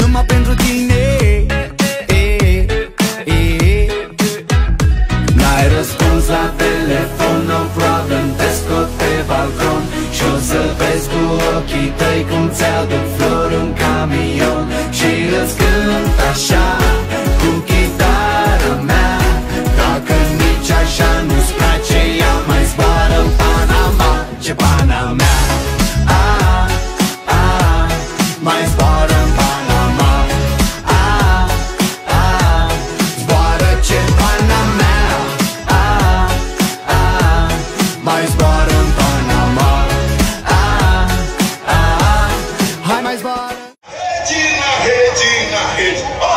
numai pentru tine. N-ai răspuns la telefon, no problem, te scot pe balcon și o să vezi cu ochii tăi cum ți-aduc flori în camion și îți cânt așa cu chitară mea. Dacă nici așa nu-ți place, ea mai zboară în Panama. Ce pana mea, a, a, mai zboară în Panama. A, a, zboară ce pana mea, a, a, mai zboară în Panama. A, a, hai mai zboară. Regina, Regina, Regina.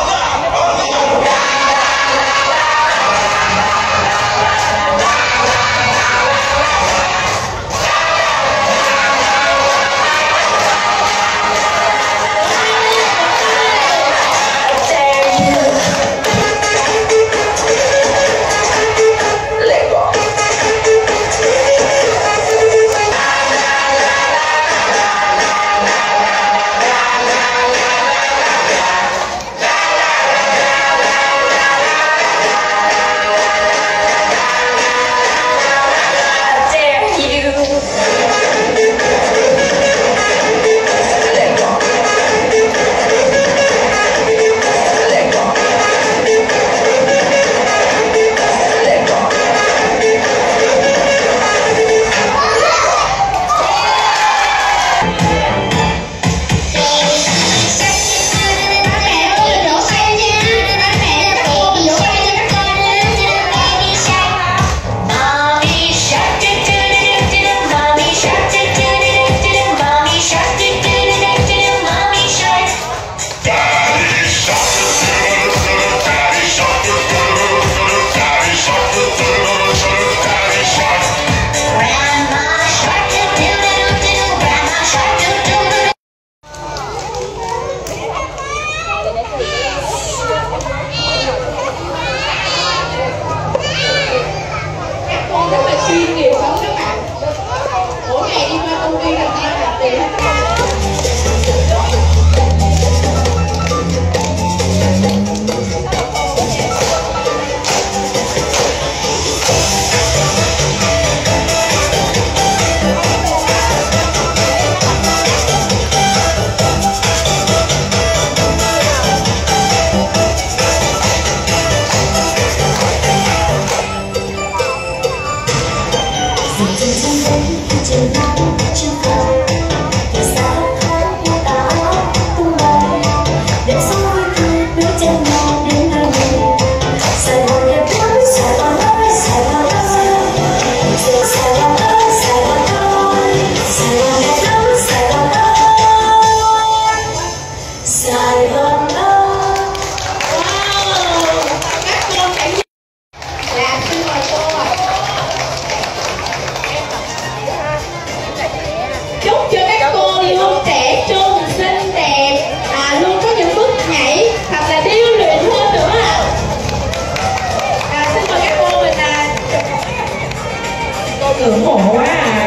Ngưỡng mộ quá à.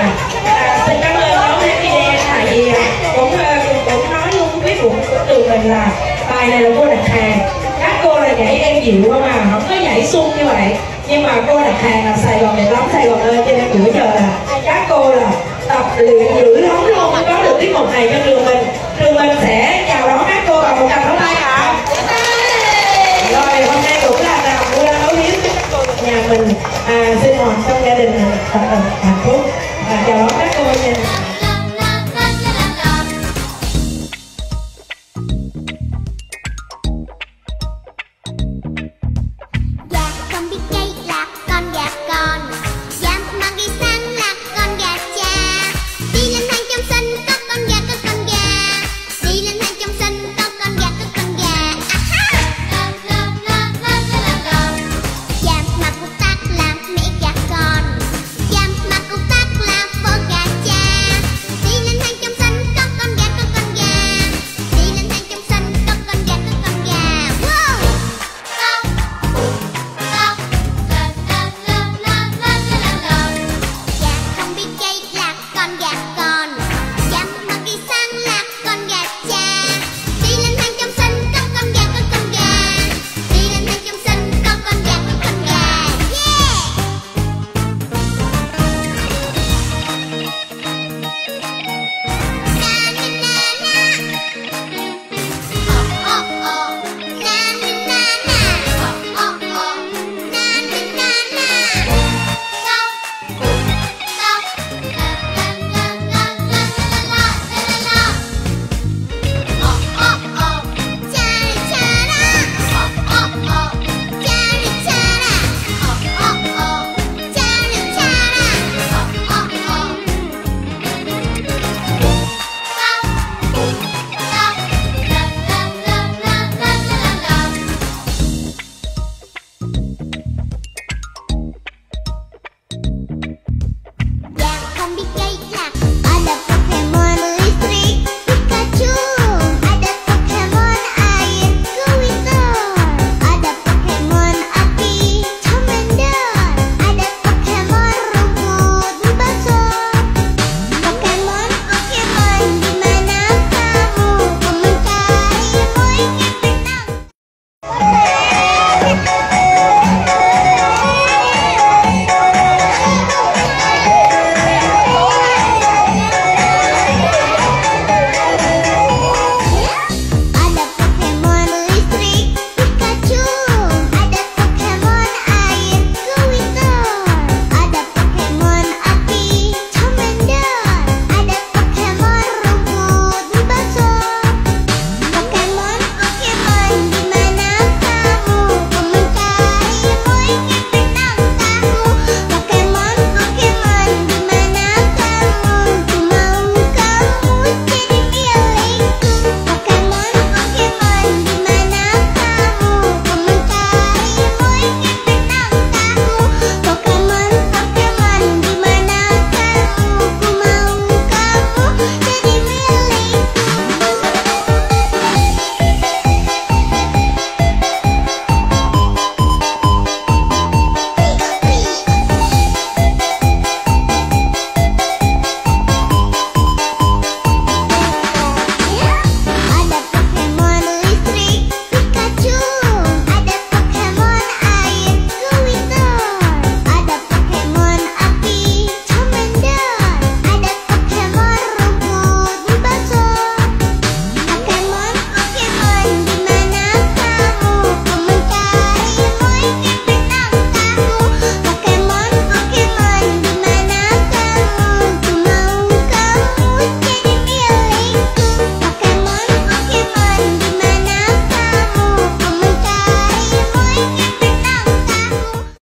Xin cảm ơn ông Happy, tại vì cũng nói luôn với cuộc của tụi mình là bài này là cô đặt hàng. Các cô là nhảy em dịu mà không có nhảy xuân như vậy, nhưng mà cô đặt hàng là Sài Gòn đẹp lắm, Sài Gòn ơi, cho nên bữa giờ là các cô là tập luyện dữ lắm luôn mới có được tiết mục này cho trường mình. Trường mình sẽ chào đón các cô bằng một cặp pháo tay ạ. Rồi hôm nay cũng là làm mua đấu hiếu cho các cô nhà mình. Sinh hoạt trong gia đình